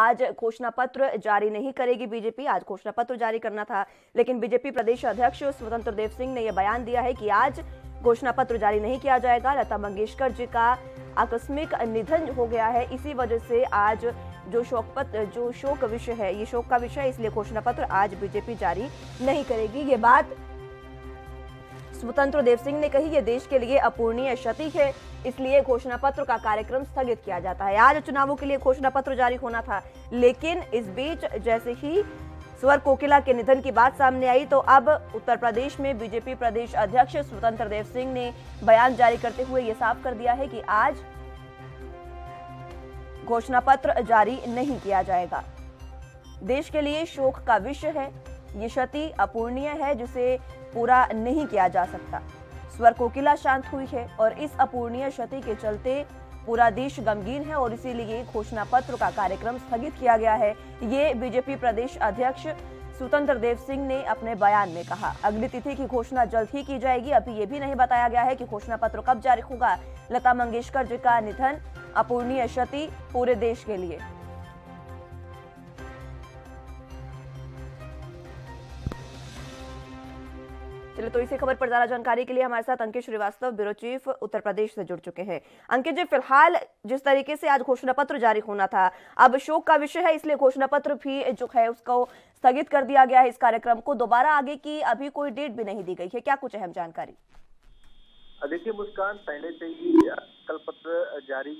आज घोषणा पत्र जारी नहीं करेगी बीजेपी। आज घोषणा पत्र जारी करना था, लेकिन बीजेपी प्रदेश अध्यक्ष स्वतंत्र देव सिंह ने यह बयान दिया है कि आज घोषणा पत्र जारी नहीं किया जाएगा। लता मंगेशकर जी का आकस्मिक निधन हो गया है, इसी वजह से आज जो शोक विषय है, ये शोक का विषय, इसलिए घोषणा पत्र आज बीजेपी जारी नहीं करेगी। ये बात स्वतंत्र देव सिंह ने कही। ये देश के लिए अपूर्णीय क्षति है, इसलिए घोषणा पत्र का कार्यक्रम स्थगित किया जाता है। आज चुनावों के लिए घोषणा पत्र जारी होना था, लेकिन इस बीच जैसे ही स्वर कोकिला के निधन की बात सामने आई तो अब उत्तर प्रदेश में बीजेपी प्रदेश अध्यक्ष स्वतंत्र देव सिंह ने बयान जारी करते हुए ये साफ कर दिया है कि आज घोषणा पत्र जारी नहीं किया जाएगा। देश के लिए शोक का विषय है, ये क्षति अपूर्णीय है जिसे पूरा नहीं किया जा सकता। स्वर कोकिला शांत हुई है और इस अपूर्णीय क्षति के चलते पूरा देश गमगीन है और इसीलिए घोषणा पत्र का कार्यक्रम स्थगित किया गया है, ये बीजेपी प्रदेश अध्यक्ष स्वतंत्र देव सिंह ने अपने बयान में कहा। अगली तिथि की घोषणा जल्द ही की जाएगी। अभी ये भी नहीं बताया गया है कि घोषणा पत्र कब जारी होगा। लता मंगेशकर जी का निधन अपूर्णीय क्षति पूरे देश के लिए। चलिए तो इसी खबर पर ज्यादा जानकारी के लिए हमारे साथ अंकित श्रीवास्तव ब्यूरो चीफ उत्तर प्रदेश से जुड़ चुके हैं। अंकित जी, फिलहाल जिस तरीके से आज घोषणा पत्र जारी होना था, अब शोक का विषय है इसलिए घोषणा पत्र भी जो है उसको स्थगित कर दिया गया है। इस कार्यक्रम को दोबारा आगे की अभी कोई डेट भी नहीं दी गई है, क्या कुछ अहम जानकारी? देखिए मुस्कान, पहले से ही कल पत्र जारी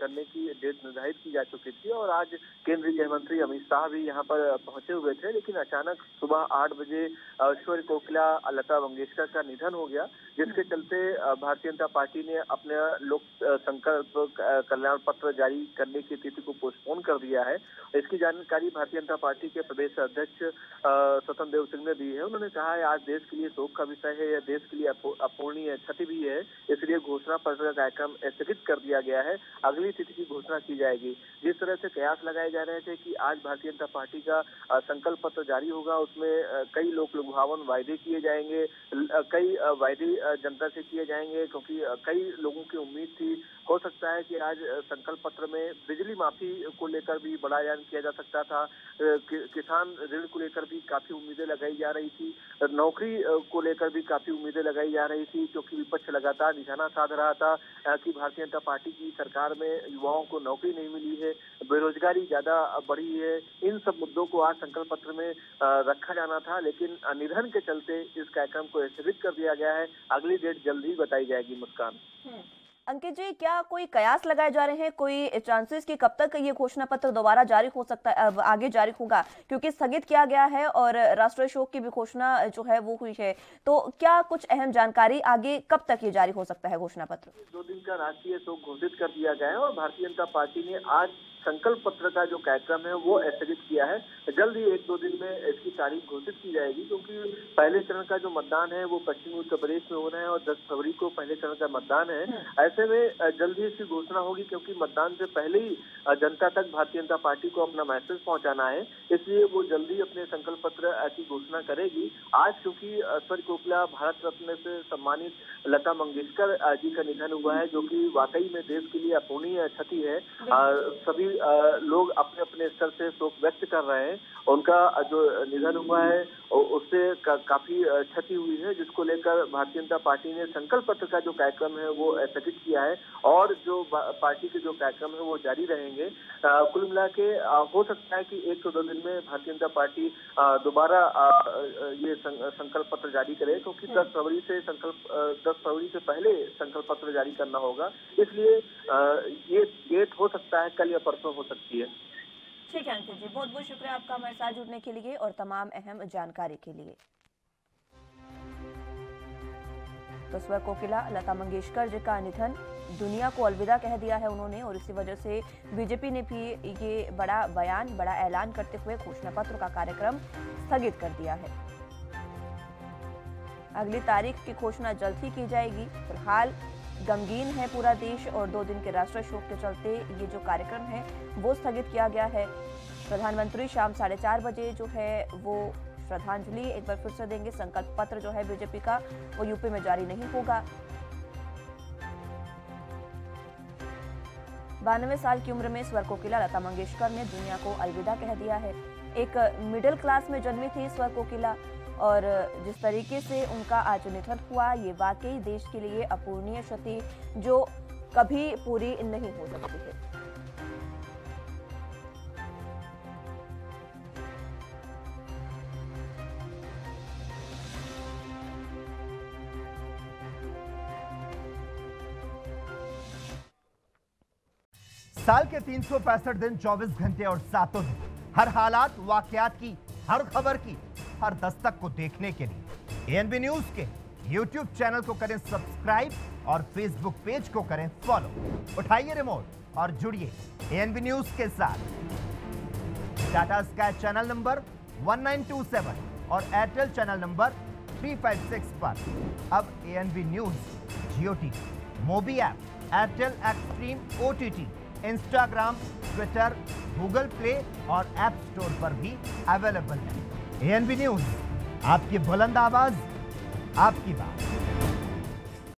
करने की डेट निर्धारित की जा चुकी थी और आज केंद्रीय गृह मंत्री अमित शाह भी यहां पर पहुंचे हुए थे, लेकिन अचानक सुबह 8 बजे स्वर कोकिला लता मंगेशकर का निधन हो गया, जिसके चलते भारतीय जनता पार्टी ने अपने लोक संकल्प कल्याण पत्र जारी करने की तिथि को पोस्टपोन कर दिया है। इसकी जानकारी भारतीय जनता पार्टी के प्रदेश अध्यक्ष स्वतंत्र देव सिंह ने दी है। उन्होंने कहा है आज देश के लिए शोक का विषय है, या देश के लिए अपूर्णीय क्षति भी है, इसलिए घोषणा पत्र का कार्यक्रम स्थगित कर दिया गया है। अगली तिथि की घोषणा की जाएगी। जिस तरह से कयास लगाए जा रहे थे कि आज भारतीय जनता पार्टी का संकल्प पत्र जारी होगा, उसमें कई लोक लुभावन वायदे किए जाएंगे, कई वायदे जनता से किए जाएंगे, क्योंकि कई लोगों की उम्मीद थी। हो सकता है कि आज संकल्प पत्र में बिजली माफी को लेकर भी बड़ा ऐलान किया जा सकता था, किसान ऋण को लेकर भी काफी उम्मीदें लगाई जा रही थी, नौकरी को लेकर भी काफी उम्मीदें लगाई जा रही थी, क्योंकि विपक्ष लगातार निशाना साध रहा था कि भारतीय जनता पार्टी की सरकार में युवाओं को नौकरी नहीं मिली है, बेरोजगारी ज्यादा बढ़ी है। इन सब मुद्दों को आज संकल्प पत्र में रखा जाना था, लेकिन निधन के चलते इस कार्यक्रम को स्थगित कर दिया गया है। अगली डेट जल्द ही बताई जाएगी। मुस्कान, अंकित जी, क्या कोई कयास लगाए जा रहे हैं, कोई चांसेस कि कब तक ये घोषणा पत्र दोबारा जारी हो सकता है, आगे जारी होगा? क्योंकि स्थगित किया गया है और राष्ट्रीय शोक की भी घोषणा जो है वो हुई है, तो क्या कुछ अहम जानकारी आगे कब तक ये जारी हो सकता है घोषणा पत्र? 2 दिन का राष्ट्रीय शोक घोषित कर दिया गया है और भारतीय जनता पार्टी ने आज संकल्प पत्र का जो कार्यक्रम है वो स्थगित किया है। जल्द ही 1-2 दिन में इसकी तारीख घोषित की जाएगी, क्योंकि पहले चरण का जो मतदान है वो पश्चिमी उत्तर प्रदेश में होना है और 10 फरवरी को पहले चरण का मतदान है। ऐसे में जल्द ही इसकी घोषणा होगी, क्योंकि मतदान से पहले ही जनता तक भारतीय जनता पार्टी को अपना मैसेज पहुंचाना है, इसलिए वो जल्दी अपने संकल्प पत्र की घोषणा करेगी। आज क्योंकि स्वर कोकिला भारत रत्न से सम्मानित लता मंगेशकर जी का निधन हुआ है, जो कि वाकई में देश के लिए अपूर्णीय क्षति है। सभी लोग अपने अपने स्तर से शोक व्यक्त कर रहे हैं। उनका जो निधन हुआ है उससे काफी क्षति हुई है, जिसको लेकर भारतीय जनता पार्टी ने संकल्प पत्र का जो कार्यक्रम है वो स्थगित किया है और जो पार्टी के जो कार्यक्रम है वो जारी रहेंगे। कुल मिला के हो सकता है कि 1-2 दिन में भारतीय जनता पार्टी दोबारा ये संकल्प पत्र जारी करे, क्योंकि 10 फरवरी से पहले संकल्प पत्र जारी करना होगा, इसलिए ये डेट हो सकता है कल या परसों हो सकती है। ठीक है अंकित जी, बहुत बहुत शुक्रिया आपका हमारे साथ जुड़ने के लिए और तमाम अहम जानकारी के लिए। तो स्वर कोकिला लता मंगेशकर जी का निधन, दुनिया को अलविदा कह दिया है उन्होंने और इसी वजह से बीजेपी ने भी ये बड़ा बयान, बड़ा ऐलान करते हुए घोषणा पत्र का कार्यक्रम स्थगित कर दिया है। अगली तारीख की घोषणा जल्द ही की जाएगी। फिलहाल गमगीन है पूरा देश और 2 दिन के राष्ट्रीय शोक के चलते ये जो कार्यक्रम है वो स्थगित किया गया है। प्रधानमंत्री शाम 4:30 बजे जो है वो श्रद्धांजलि एक बार फिर से देंगे। संकल्प पत्र जो है बीजेपी का वो यूपी में जारी नहीं होगा। 92 साल की उम्र में स्वर कोकिला लता मंगेशकर ने दुनिया को अलविदा कह दिया है। एक मिडिल क्लास में जन्मी थी स्वर कोकिला, और जिस तरीके से उनका आज निधन हुआ ये वाकई देश के लिए अपूरणीय क्षति जो कभी पूरी नहीं हो सकती है। साल के 365 दिन 24 घंटे और सातों दिन हर हालात वाकयात की, हर खबर की, हर दस्तक को देखने के लिए ANB न्यूज के YouTube चैनल को करें सब्सक्राइब और Facebook पेज को करें फॉलो। उठाइए रिमोट और जुड़िए ANB न्यूज के साथ। टाटा स्काई चैनल नंबर 1927 और एयरटेल चैनल नंबर 356 पर अब ANB news GOT, Mobi app, Airtel Xstream OTT, Instagram, Twitter, Google Play और ऐप स्टोर पर भी अवेलेबल है। ANB न्यूज, आपकी बुलंद आवाज, आपकी बात।